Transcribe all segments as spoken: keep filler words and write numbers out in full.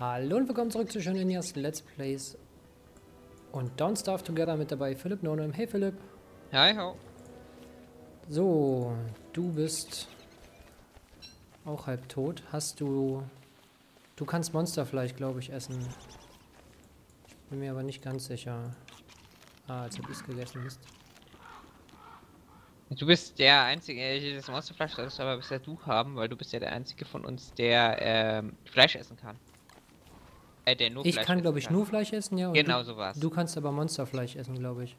Hallo und willkommen zurück zu Shoninyas Let's Plays und Don't Starve Together, mit dabei Philipp Nonam. Hey Philipp. Hi ho. So, du bist auch halb tot. Hast du... Du kannst Monsterfleisch, glaube ich, essen. Ich bin mir aber nicht ganz sicher. Ah, als ob ich es gegessen ist. Du bist der Einzige, äh, das Monsterfleisch solltest du aber bisher du haben, weil du bist ja der Einzige von uns, der ähm, Fleisch essen kann. Äh, der nur ich Fleisch kann, glaube ich, kann. nur Fleisch essen, ja. Und genau du, so war's. Du kannst aber Monsterfleisch essen, glaube ich.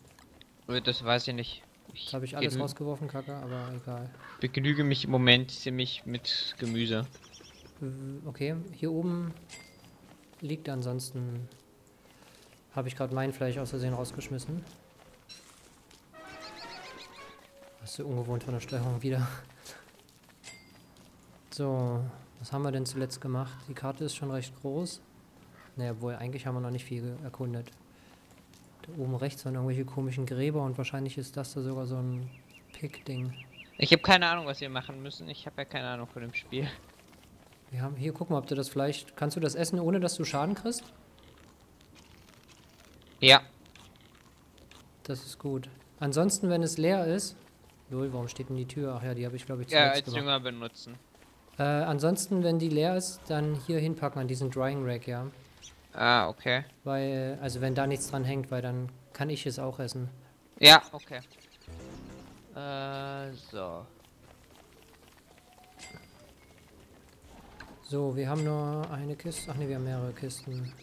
Das weiß ich nicht. Ich habe ich alles rausgeworfen, Kacke, aber egal. Begnüge mich im Moment ziemlich mit Gemüse. Okay, hier oben liegt ansonsten... Habe ich gerade mein Fleisch aus Versehen rausgeschmissen. Das ist so ungewohnt von der Steuerung wieder. So, was haben wir denn zuletzt gemacht? Die Karte ist schon recht groß. Naja, obwohl, eigentlich haben wir noch nicht viel erkundet. Da oben rechts waren irgendwelche komischen Gräber und wahrscheinlich ist das da sogar so ein Pick-Ding. Ich habe keine Ahnung, was wir machen müssen. Ich habe ja keine Ahnung von dem Spiel. Wir haben hier, guck mal, ob du das Fleisch... Kannst du das essen, ohne dass du Schaden kriegst? Ja. Das ist gut. Ansonsten, wenn es leer ist... Lol, warum steht denn die Tür? Ach ja, die habe ich, glaube ich, zuletzt Ja, als gemacht. Jünger benutzen. Äh, ansonsten, wenn die leer ist, dann hier hinpacken an diesen Drying Rack, ja. Ah, okay. Weil, also wenn da nichts dran hängt, weil dann kann ich es auch essen. Ja, okay. Äh, so. So, wir haben nur eine Kiste. Ach ne, wir haben mehrere Kisten.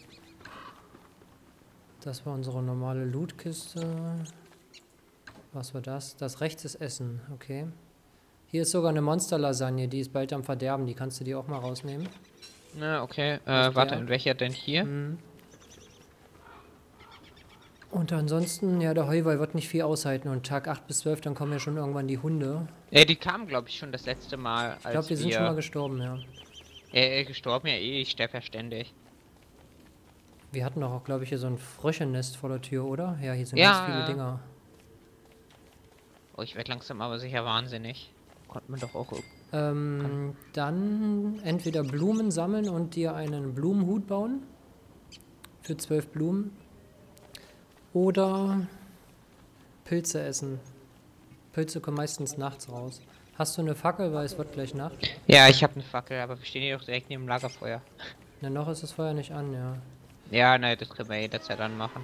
Das war unsere normale Loot-Kiste. Was war das? Das rechts ist Essen, okay. Hier ist sogar eine Monsterlasagne, die ist bald am Verderben. Die kannst du dir auch mal rausnehmen. Na, okay. Äh, warte, und welcher denn hier? Mhm. Und ansonsten, ja, der Heuwall wird nicht viel aushalten. Und Tag acht bis zwölf, dann kommen ja schon irgendwann die Hunde. Ja, die kamen, glaube ich, schon das letzte Mal. Ich glaube, die sind schon mal gestorben, ja. Äh, gestorben, ja eh, ich sterbe ja ständig. Wir hatten doch auch, glaube ich, hier so ein Fröschennest vor der Tür, oder? Ja, hier sind ja ganz viele Dinger. Oh, ich werde langsam aber sicher wahnsinnig. Konnte man doch auch... Ähm, dann entweder Blumen sammeln und dir einen Blumenhut bauen. Für zwölf Blumen. Oder Pilze essen. Pilze kommen meistens nachts raus. Hast du eine Fackel, weil es wird gleich Nacht? Ja, ich habe eine Fackel, aber wir stehen hier doch direkt neben dem Lagerfeuer. Na, noch ist das Feuer nicht an, ja. Ja, naja, das können wir jederzeit anmachen.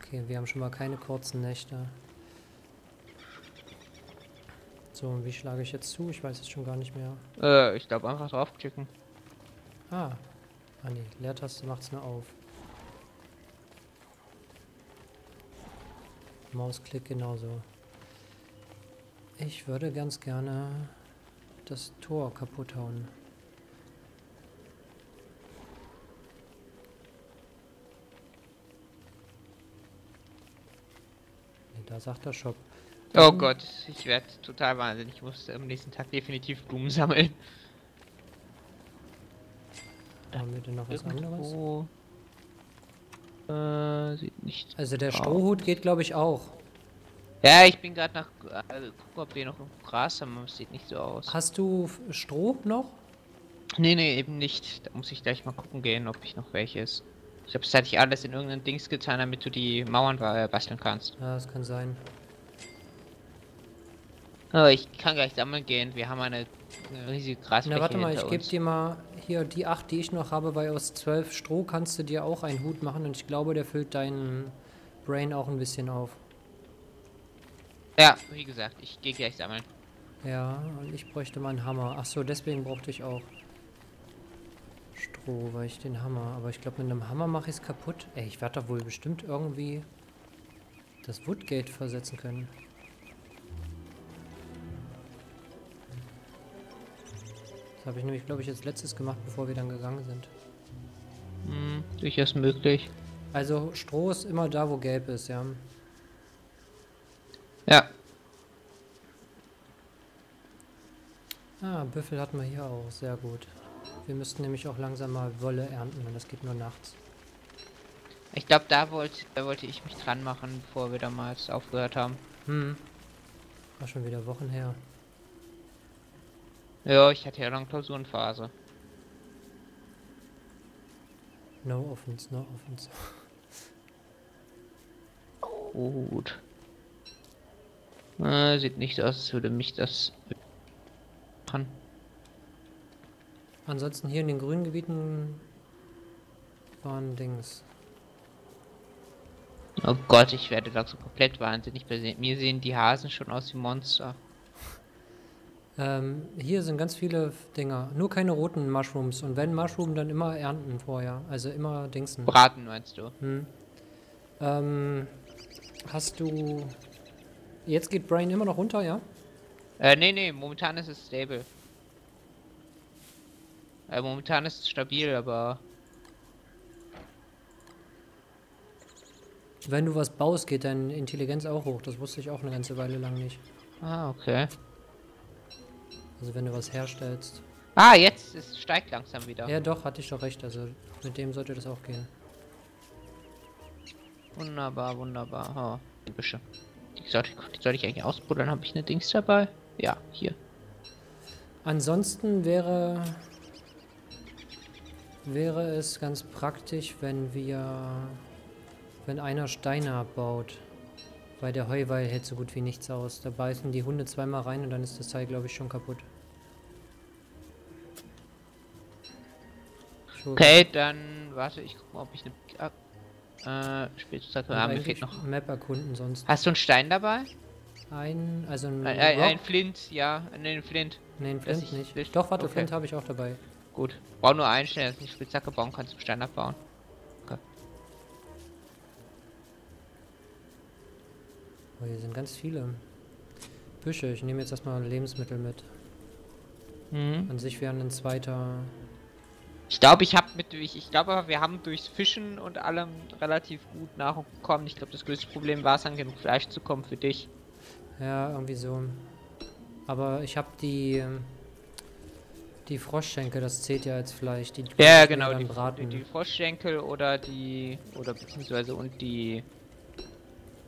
Okay, wir haben schon mal keine kurzen Nächte. So, und wie schlage ich jetzt zu? Ich weiß es schon gar nicht mehr. Äh, ich glaube einfach draufklicken. Ah. Ah ne, Leertaste macht's nur auf. Mausklick genauso. Ich würde ganz gerne das Tor kaputt hauen. Da sagt der Shop. Oh um, Gott, ich werde total wahnsinnig. Ich muss am nächsten Tag definitiv Blumen sammeln. Haben wir denn noch was Irgendwo. anderes? Äh, sieht nicht Also der Strohhut geht, glaube ich, auch. Ja, ich bin gerade nach... Also, guck, ob wir noch Gras haben. Das sieht nicht so aus. Hast du Stroh noch? Nee, nee, eben nicht. Da muss ich gleich mal gucken gehen, ob ich noch welches... Ich habe tatsächlich alles in irgendeinem Dings getan, damit du die Mauern basteln kannst. Ja, das kann sein. Oh, ich kann gleich sammeln gehen. Wir haben eine, eine riesige Grasfläche. Na, warte mal, ich gebe dir mal hier die acht, die ich noch habe, weil aus zwölf Stroh kannst du dir auch einen Hut machen und ich glaube, der füllt deinen Brain auch ein bisschen auf. Ja, wie gesagt, ich gehe gleich sammeln. Ja, und ich bräuchte mal einen Hammer. Ach so, deswegen brauchte ich auch Stroh, weil ich den Hammer... Aber ich glaube, mit einem Hammer mache ich es kaputt. Ey, ich werde da wohl bestimmt irgendwie das Woodgate versetzen können. Das habe ich nämlich, glaube ich, als letztes gemacht, bevor wir dann gegangen sind. Hm, durchaus möglich. Also Stroh ist immer da, wo gelb ist, ja. Ja. Ah, Büffel hatten wir hier auch, sehr gut. Wir müssten nämlich auch langsam mal Wolle ernten, und das geht nur nachts. Ich glaube, da wollte, da wollte ich mich dran machen, bevor wir damals aufgehört haben. Hm. War schon wieder Wochen her. Ja, ich hatte ja dann Klausurenphase. No offense, no offense. Gut. Äh, sieht nicht aus, als würde mich das machen. Ansonsten hier in den grünen Gebieten waren Dings. Oh Gott, ich werde da so komplett wahnsinnig bei mir sehen die Hasen schon aus wie Monster. Ähm, hier sind ganz viele Dinger. Nur keine roten Mushrooms. Und wenn Mushroom, dann immer ernten vorher. Also immer Dingsen. Braten meinst du? Hm. Ähm, hast du... Jetzt geht Brain immer noch runter, ja? Äh, nee, nee. Momentan ist es stable. Äh, momentan ist es stabil, aber... Wenn du was baust, geht deine Intelligenz auch hoch. Das wusste ich auch eine ganze Weile lang nicht. Ah, okay. Also wenn du was herstellst. Ah, jetzt es steigt langsam wieder. Ja doch, hatte ich doch recht. Also mit dem sollte das auch gehen. Wunderbar, wunderbar. Oh, die Büsche. Die sollte ich, soll ich eigentlich ausbuddeln? Habe ich eine Dings dabei? Ja, hier. Ansonsten wäre... Wäre es ganz praktisch, wenn wir... Wenn einer Steine abbaut, bei der Heuweil hält so gut wie nichts aus. Da beißen die Hunde zweimal rein und dann ist das Teil, glaube ich, schon kaputt. So. Okay, dann warte, ich gucke mal, ob ich eine... Äh, Spielzeug haben, mir fehlt noch... Map erkunden sonst. Hast du einen Stein dabei? Ein, also ein... Ein, ein, ein Flint, ja, einen Flint. Nein, Flint ich, nicht. Flint. Doch, warte, okay. Flint habe ich auch dabei. Gut, brauch nur einen Stein, dass du nicht Spitzhacke bauen kannst, zum Stein abbauen. Oh, hier sind ganz viele Büsche. Ich nehme jetzt erstmal Lebensmittel mit. Mhm. An sich wären ein zweiter... Ich glaube, ich habe mit... Ich, ich glaube, wir haben durchs Fischen und allem relativ gut Nahrung bekommen. Ich glaube, das größte Problem war es, an genug Fleisch zu kommen für dich. Ja, irgendwie so. Aber ich habe die... Die Froschschenkel, das zählt ja als Fleisch. Die ja, genau. Die, braten. die Froschschenkel oder die... Oder beziehungsweise und die...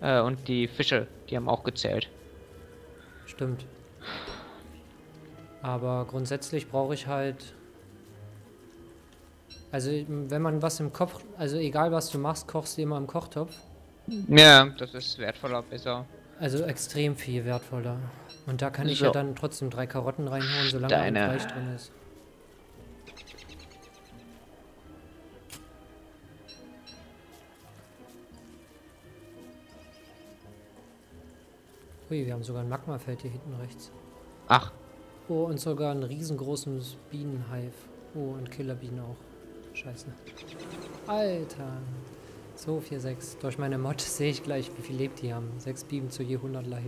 Und die Fische, die haben auch gezählt. Stimmt. Aber grundsätzlich brauche ich halt... Also wenn man was im Kopf... Also egal was du machst, kochst du immer im Kochtopf. Ja, das ist wertvoller, besser. Also extrem viel wertvoller. Und da kann ich so. ja dann trotzdem drei Karotten reinholen, solange ein Fleisch drin ist. Ui, wir haben sogar ein Magmafeld hier hinten rechts. Ach. Oh, und sogar ein riesengroßes Bienenhive. Oh, und Killerbienen auch. Scheiße. Alter. So, vier, sechs. Durch meine Mod sehe ich gleich, wie viel lebt die haben. sechs Bienen zu je hundert Live.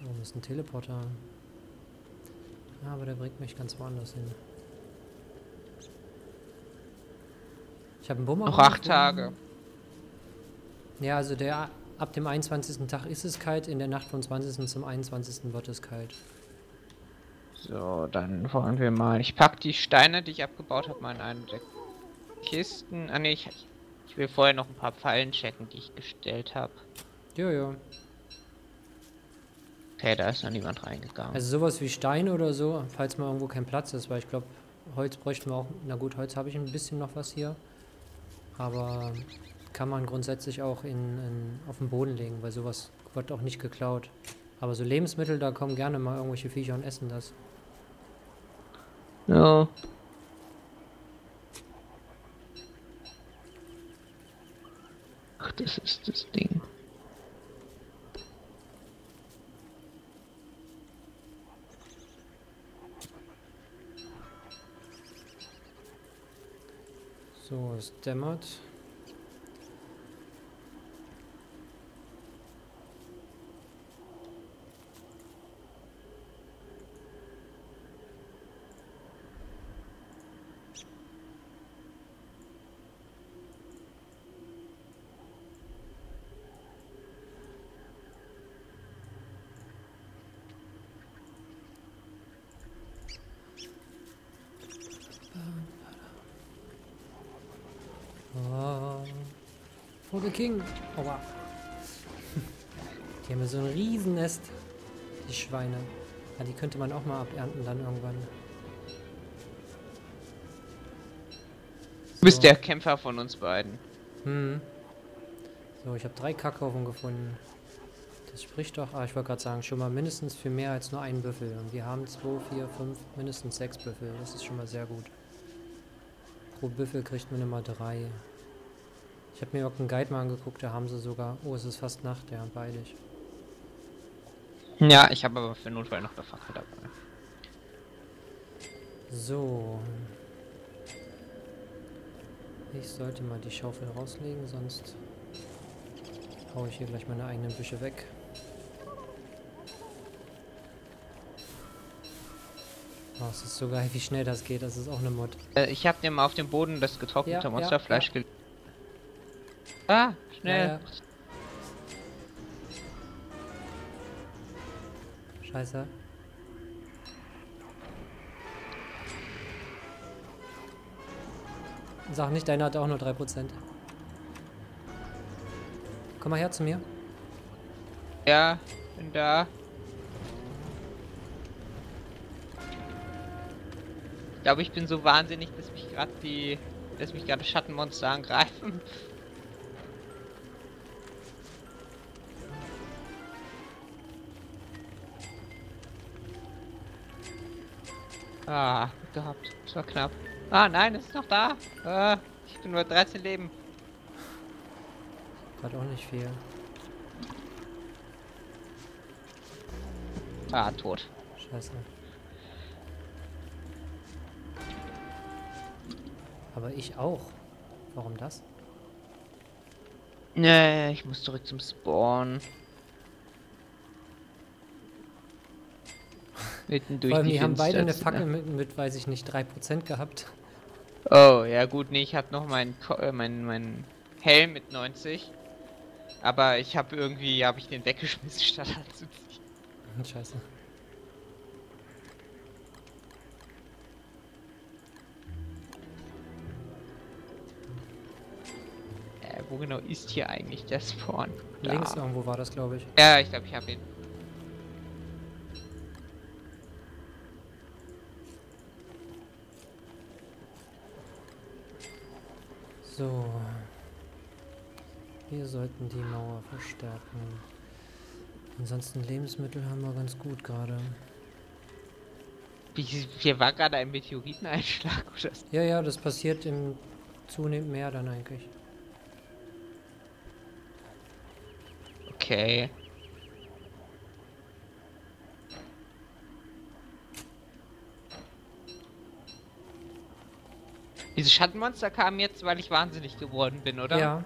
Da oben ist ein Teleporter. Aber der bringt mich ganz woanders hin. Ich habe einen Bumerang. Noch acht Tage. Ja, also der ab dem einundzwanzigsten Tag ist es kalt, in der Nacht vom zwanzigsten zum einundzwanzigsten wird es kalt. So, dann wollen wir mal. Ich packe die Steine, die ich abgebaut habe, mal in eine der Kisten. Ah ne, ich, ich will vorher noch ein paar Fallen checken, die ich gestellt habe. Jojo. Okay, da ist noch niemand reingegangen. Also sowas wie Steine oder so, falls mal irgendwo kein Platz ist, weil ich glaube, Holz bräuchten wir auch. Na gut, Holz habe ich ein bisschen noch was hier. Aber kann man grundsätzlich auch in, in, auf den Boden legen, weil sowas wird auch nicht geklaut. Aber so Lebensmittel, da kommen gerne mal irgendwelche Viecher und essen das. Ja. Ach, das ist das Ding. So, es dämmert. For the King. Aua. Die haben ja so ein Riesennest. Die Schweine. Ja, die könnte man auch mal abernten dann irgendwann. Du bist so der Kämpfer von uns beiden. Hm. So, ich habe drei Kackhaufen gefunden. Das spricht doch, ah, ich wollte gerade sagen, schon mal mindestens für mehr als nur einen Büffel. Und wir haben zwei, vier, fünf, mindestens sechs Büffel. Das ist schon mal sehr gut. Pro Büffel kriegt man immer drei. Ich habe mir auch einen Guide mal angeguckt, da haben sie sogar... Oh, es ist fast Nacht, ja, beidig. Ja, ich habe aber für Notfall noch der Fackel dabei. So... Ich sollte mal die Schaufel rauslegen, sonst haue ich hier gleich meine eigenen Büsche weg. Oh, es ist so geil, wie schnell das geht. Das ist auch eine Mod. Äh, ich habe dir mal auf dem Boden das getrocknete ja, Monsterfleisch ja, ja. gelegt. Ah, schnell. Ja, ja. Scheiße. Sag nicht, deiner hat auch nur drei Prozent. Komm mal her zu mir. Ja, bin da. Ich glaube, ich bin so wahnsinnig, dass mich gerade die... dass mich gerade Schattenmonster angreifen. Ah, gehabt. Das war knapp. Ah nein, es ist noch da. Ah, ich bin nur dreizehn Leben. Hat auch nicht viel. Ah, tot. Scheiße. Aber ich auch. Warum das? Nee, ich muss zurück zum Spawn. Mitten durch die, die haben beide eine Fackel mit, mit, weiß ich nicht, drei Prozent gehabt. Oh, ja gut, nee, ich hab noch meinen äh, mein, mein Helm mit neunzig. Aber ich hab irgendwie, hab ich den weggeschmissen statt anzuziehen. Scheiße. Äh, wo genau ist hier eigentlich der Spawn? Da. Links irgendwo war das, glaube ich. Ja, ich glaube, ich hab ihn. So. Wir sollten die Mauer verstärken. Ansonsten Lebensmittel haben wir ganz gut gerade. Hier war gerade ein Meteoriteneinschlag, oder? Ja, ja, das passiert im zunehmend mehr dann eigentlich. Okay. Diese Schattenmonster kamen jetzt, weil ich wahnsinnig geworden bin, oder? Ja.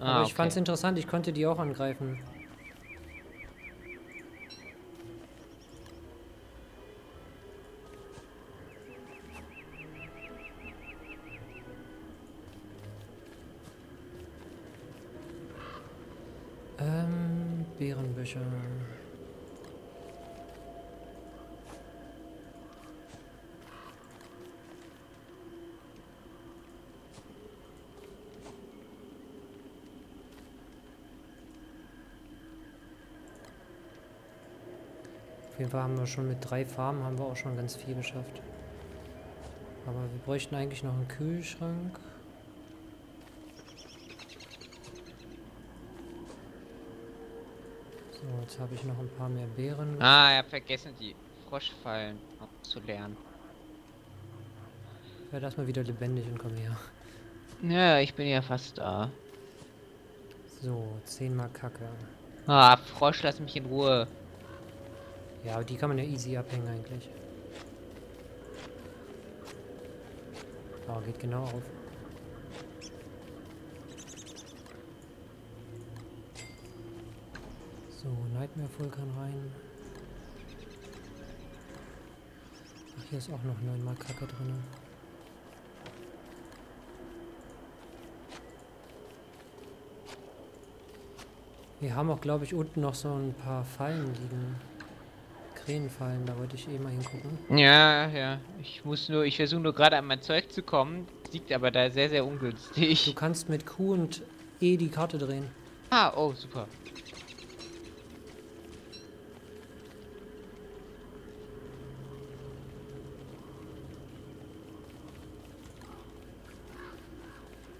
Ah, aber ich okay. fand's interessant, ich konnte die auch angreifen. Ähm, Beerenbüsche. Auf jeden Fall haben wir schon mit drei Farmen haben wir auch schon ganz viel geschafft. Aber wir bräuchten eigentlich noch einen Kühlschrank. So, jetzt habe ich noch ein paar mehr Beeren. Ah, ich habe vergessen, die Froschfallen abzulernen. Ja, lass mal wieder lebendig und komm her. Ja, ich bin ja fast da. So, zehnmal Kacke. Ah, Frosch, lass mich in Ruhe. Ja, aber die kann man ja easy abhängen eigentlich. Oh, geht genau auf. So, Nightmare Vulkan rein. Ach, hier ist auch noch neunmal Kacke drin. Wir haben auch, glaube ich, unten noch so ein paar Fallen liegen. Fallen, da wollte ich eh mal hingucken. Ja, ja. Ich muss nur, ich versuche nur gerade an mein Zeug zu kommen, liegt aber da sehr, sehr ungünstig. Du kannst mit Q und eh die Karte drehen. Ah, oh, super.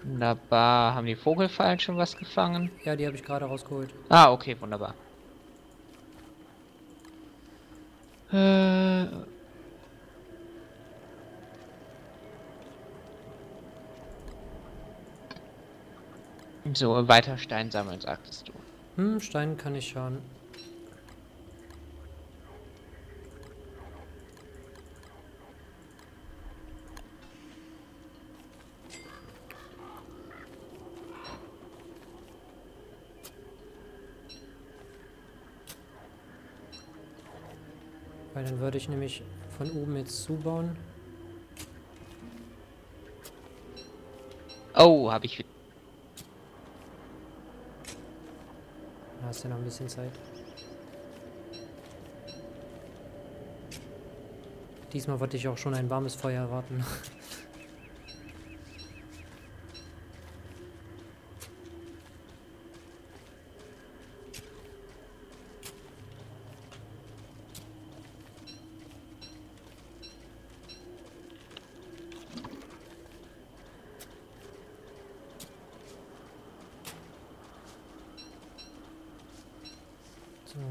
Wunderbar. Haben die Vogelfallen schon was gefangen? Ja, die habe ich gerade rausgeholt. Ah, okay, wunderbar. Äh... So, weiter Stein sammeln, sagtest du. Hm, Stein kann ich schauen. Weil dann würde ich nämlich von oben jetzt zubauen. Oh, habe ich... Da hast du noch ein bisschen Zeit. Diesmal wollte ich auch schon ein warmes Feuer erwarten.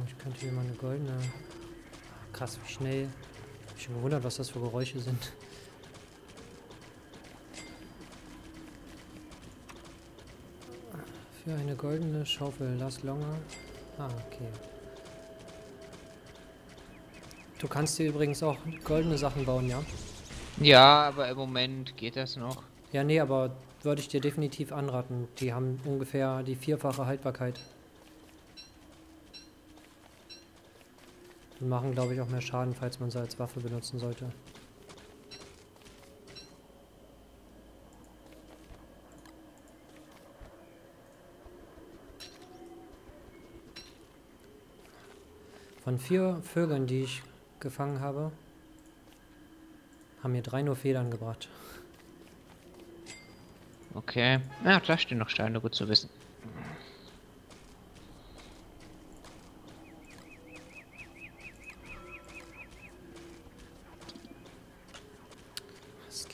Ich könnte hier mal eine goldene... Krass, wie schnell. Ich habe mich schon gewundert, was das für Geräusche sind. Für eine goldene Schaufel. Last longer. Ah, okay. Du kannst dir übrigens auch goldene Sachen bauen, ja? Ja, aber im Moment geht das noch. Ja, nee, aber würde ich dir definitiv anraten. Die haben ungefähr die vierfache Haltbarkeit. Die machen, glaube ich, auch mehr Schaden, falls man sie als Waffe benutzen sollte. Von vier Vögeln, die ich gefangen habe, haben mir drei nur Federn gebracht. Okay. Ja, da stehen noch Steine, gut zu wissen.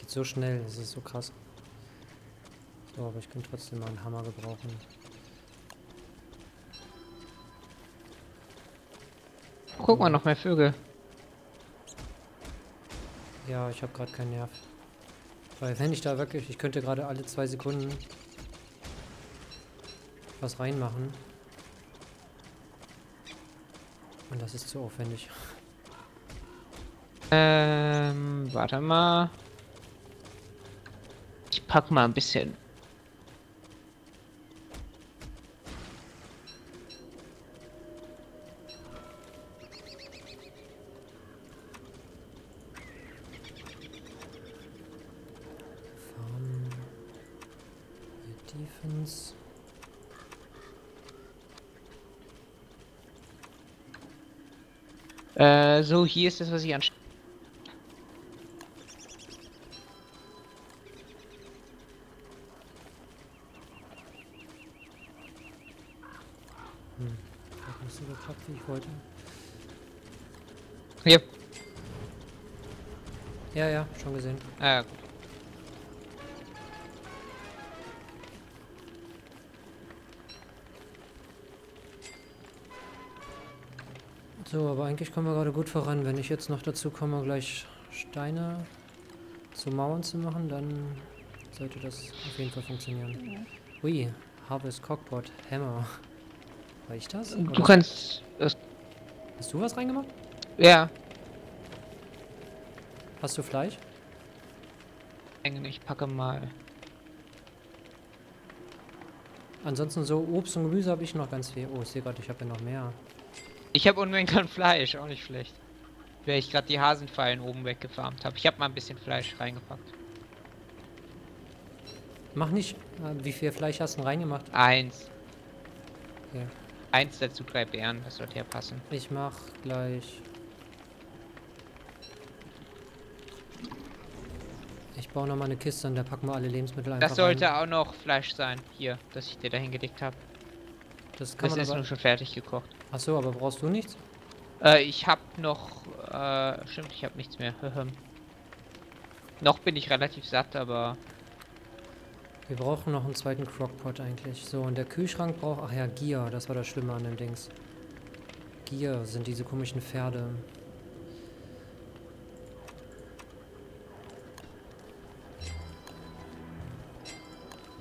So schnell, das ist so krass. So, aber ich kann trotzdem mal einen Hammer gebrauchen. Guck mal, noch mehr Vögel. Ja, ich habe gerade keinen Nerv. Weil wenn ich da wirklich, ich könnte gerade alle zwei Sekunden was reinmachen. Und das ist zu aufwendig. Ähm, warte mal. Pack mal ein bisschen. Farm. Defense. Äh, so, hier ist das, was ich anstelle. Ich wollte. Ja. Ja, ja, schon gesehen. Ah, ja, gut. So, aber eigentlich kommen wir gerade gut voran. Wenn ich jetzt noch dazu komme, gleich Steine zu Mauern zu machen, dann sollte das auf jeden Fall funktionieren. Ui, Harvest Cockpot, Hammer. War ich das? Oder? Du kannst... Das hast du was reingemacht? Ja. Hast du Fleisch? Ich packe mal. Ansonsten so Obst und Gemüse habe ich noch ganz viel. Oh, ich sehe gerade, ich habe ja noch mehr. Ich habe Unmengen an Fleisch, auch nicht schlecht. Wäre ich gerade die Hasenfallen oben weggefarmt habe. Ich habe mal ein bisschen Fleisch reingepackt. Mach nicht... Wie viel Fleisch hast du reingemacht? Eins. Okay. Eins dazu drei Bären, das sollte ja passen. Ich mach gleich. Ich baue nochmal eine Kiste und da packen wir alle Lebensmittel ein. Das sollte rein. Auch noch Fleisch sein, hier, das ich dir da hingelegt habe. Das, kann das man ist aber... nun schon fertig gekocht. Achso, aber brauchst du nichts? Äh, ich habe noch... Äh, stimmt, ich habe nichts mehr. Noch bin ich relativ satt, aber... Wir brauchen noch einen zweiten Crockpot eigentlich. So, und der Kühlschrank braucht... Ach ja, Gier, das war das Schlimme an dem Dings. Gier sind diese komischen Pferde.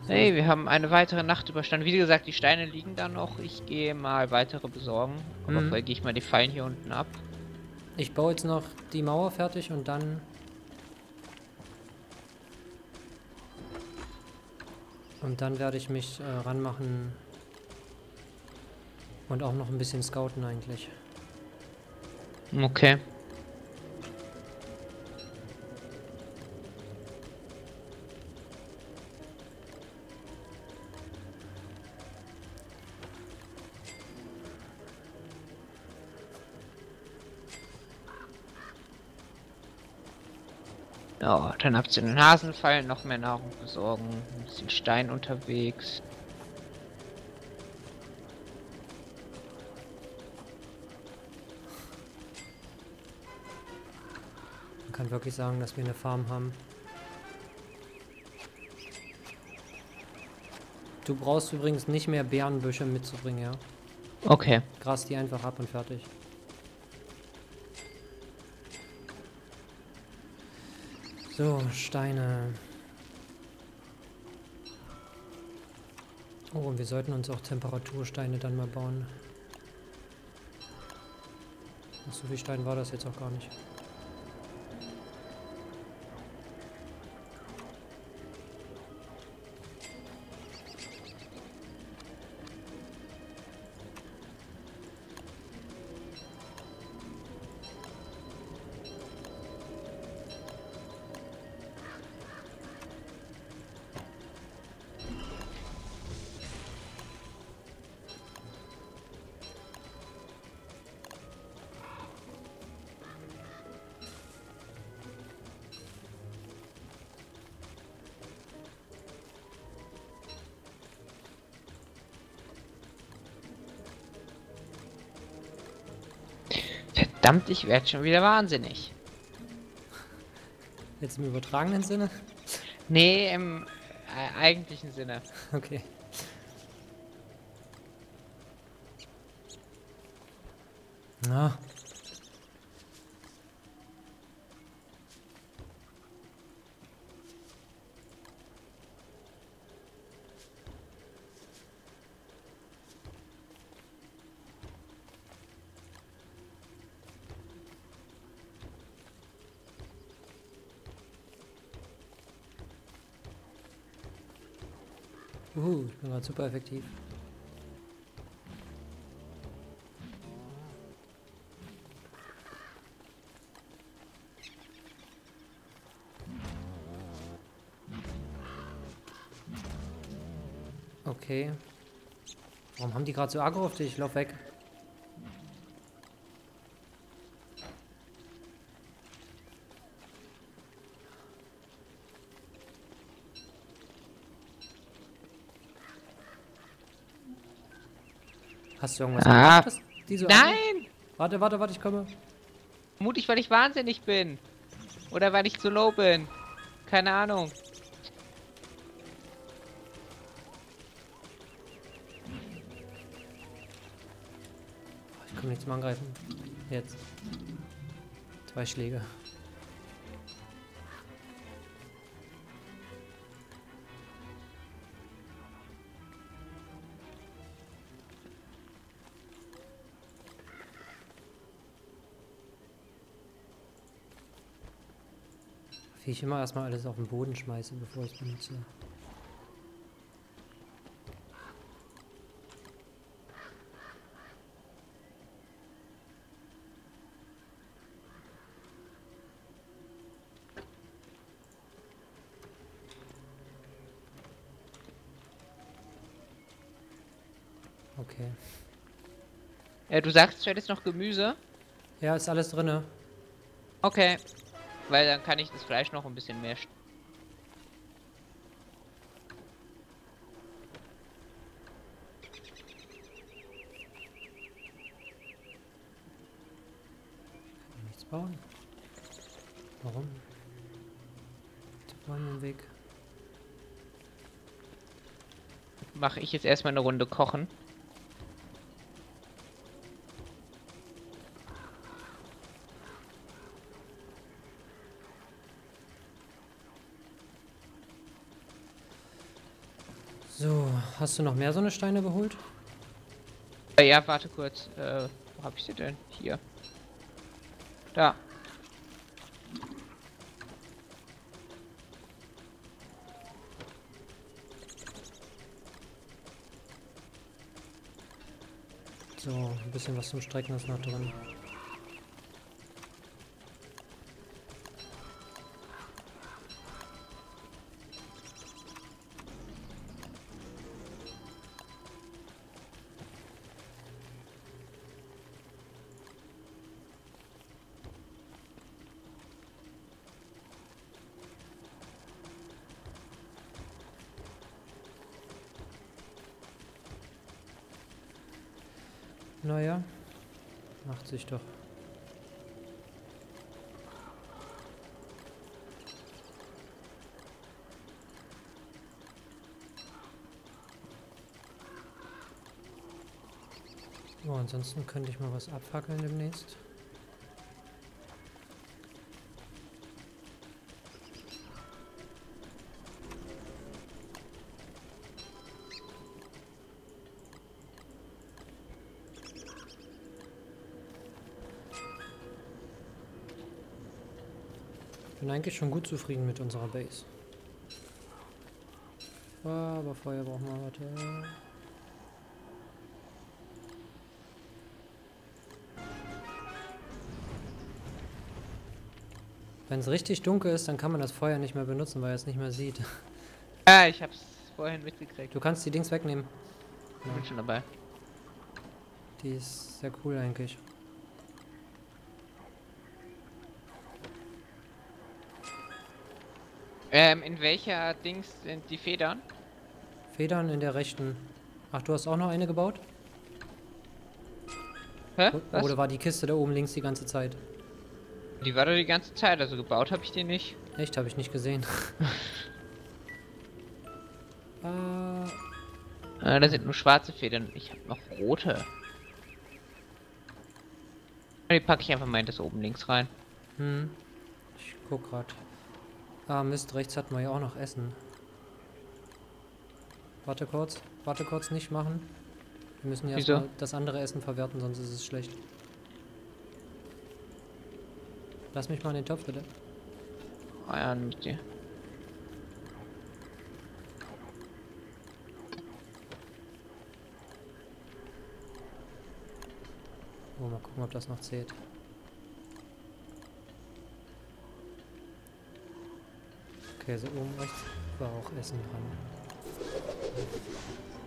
Hey, wir haben eine weitere Nacht überstanden. Wie gesagt, die Steine liegen da noch. Ich gehe mal weitere besorgen. Aber mhm. vorher gehe ich mal die Fallen hier unten ab. Ich baue jetzt noch die Mauer fertig und dann... Und dann werde ich mich äh, ranmachen und auch noch ein bisschen scouten eigentlich. Okay. Oh, dann habt ihr den Hasenfall, noch mehr Nahrung besorgen, ein bisschen Stein unterwegs. Man kann wirklich sagen, dass wir eine Farm haben. Du brauchst übrigens nicht mehr Bärenbüsche mitzubringen, ja? Okay. Gras die einfach ab und fertig. So, Steine. Oh, und wir sollten uns auch Temperatursteine dann mal bauen. Ach, so viel Stein war das jetzt auch gar nicht. Verdammt, ich werde schon wieder wahnsinnig. Jetzt im übertragenen Sinne? Nee, im äh, eigentlichen Sinne. Okay. Na. Uhu, ich bin gerade super effektiv. Okay. Warum haben die gerade so aggro auf dich? Ich lauf weg. Hast du irgendwas ah. gemacht? So Nein! Warte, warte, warte, ich komme. Mutig, weil ich wahnsinnig bin. Oder weil ich zu low bin. Keine Ahnung. Ich komme nicht zum Angreifen. Jetzt. Zwei Schläge. Wie ich immer erstmal alles auf den Boden schmeiße, bevor ich es benutze. Okay. Ja, du sagst, du hättest noch Gemüse? Ja, ist alles drinne. Okay. Weil dann kann ich das Fleisch noch ein bisschen mehr bauen? Warum? Die Bäume im Weg. Mache ich jetzt erstmal eine Runde kochen. So, hast du noch mehr so eine Steine geholt? Ja, warte kurz. Äh, wo hab ich sie denn? Hier. Da. So, ein bisschen was zum Strecken ist noch drin. Naja, macht sich doch. Oh, ansonsten könnte ich mal was abfackeln demnächst. Ich bin eigentlich schon gut zufrieden mit unserer Base. Aber Feuer brauchen wir, warte. Wenn es richtig dunkel ist, dann kann man das Feuer nicht mehr benutzen, weil er es nicht mehr sieht. Ah, ich hab's vorhin mitgekriegt. Du kannst die Dings wegnehmen. Ich bin schon dabei. Die ist sehr cool eigentlich. Ähm, in welcher Dings sind die Federn? Federn in der rechten. Ach, du hast auch noch eine gebaut? Hä? Was? Oder war die Kiste da oben links die ganze Zeit? Die war da die ganze Zeit, also gebaut habe ich die nicht. Echt, habe ich nicht gesehen. äh, ah, da sind nur schwarze Federn. Ich habe noch rote. Die packe ich einfach mal in das oben links rein. Hm. Ich guck grad. Ah, Mist, rechts hatten wir ja auch noch Essen. Warte kurz, warte kurz, nicht machen. Wir müssen ja erstmal das andere Essen verwerten, sonst ist es schlecht. Lass mich mal in den Topf, bitte. Ah ja, mit dir. Oh, mal gucken, ob das noch zählt. Okay, so oben rechts war auch Essen dran.